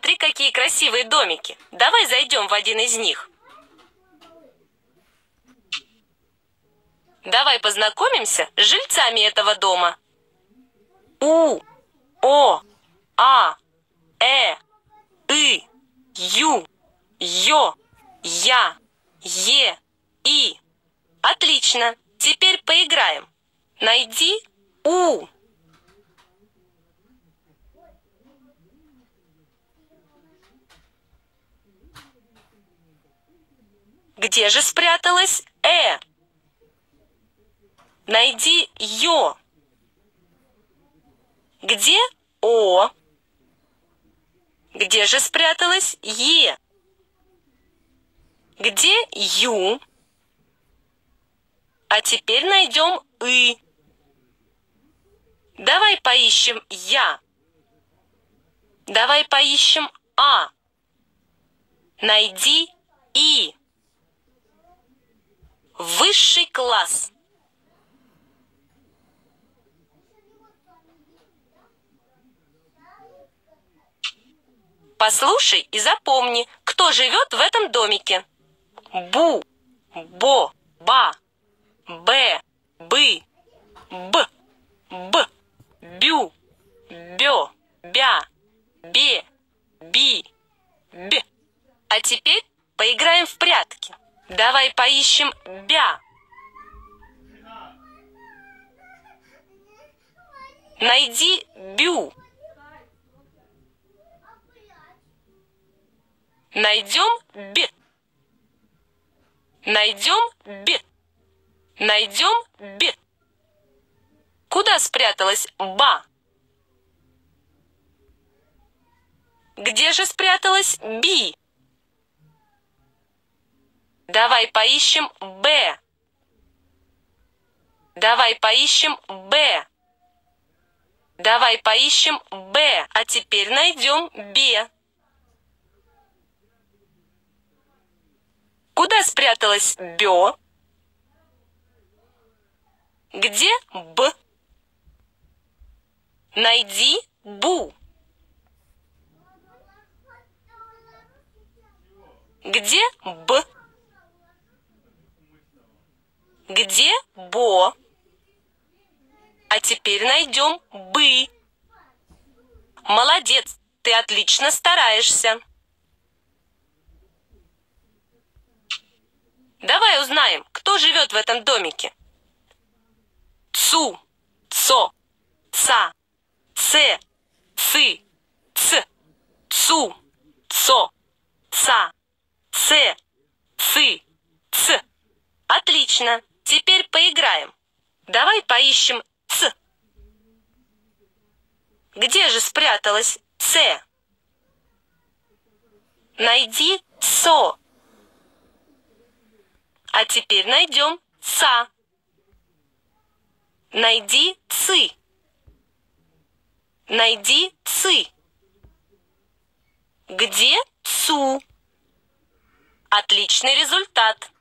Смотри, какие красивые домики. Давай зайдем в один из них. Давай познакомимся с жильцами этого дома. У, О, А, Э, И, Ю, Ё, Я, Е, И. Отлично. Теперь поиграем. Найди У. Где же спряталась Э? Найди Ё. Где О? Где же спряталась Е? Где Ю? А теперь найдем И. Давай поищем Я. Давай поищем А. Найди И. Высший класс. Послушай и запомни, кто живет в этом домике. Бу, Бо, Ба, Б, Бы, Б, Б, Бю, Бё, Бя, Бе, Би, Б. А теперь поиграем в прятки. Давай поищем Бя. Найди Бю. Найдем Б. Найдем Б. Найдем Б. Куда спряталась Ба? Где же спряталась Би? Давай поищем Б. Давай поищем Б. Давай поищем Б. А теперь найдем Б. Куда спряталась Бё? Где Б? Найди Бу. Где Б? Где Бо? А теперь найдем Бы. Молодец, ты отлично стараешься. Давай узнаем, кто живет в этом домике. Цу, Цо, Ца, Це, Ци, Ц. Цу, Цо, Ца, Це, Ци, Ц. Отлично, теперь поиграем. Давай поищем Ц. Где же спряталась Ц? Найди Со. А теперь найдем Ца. Найди Ци. Найди Ци. Где Цу? Отличный результат.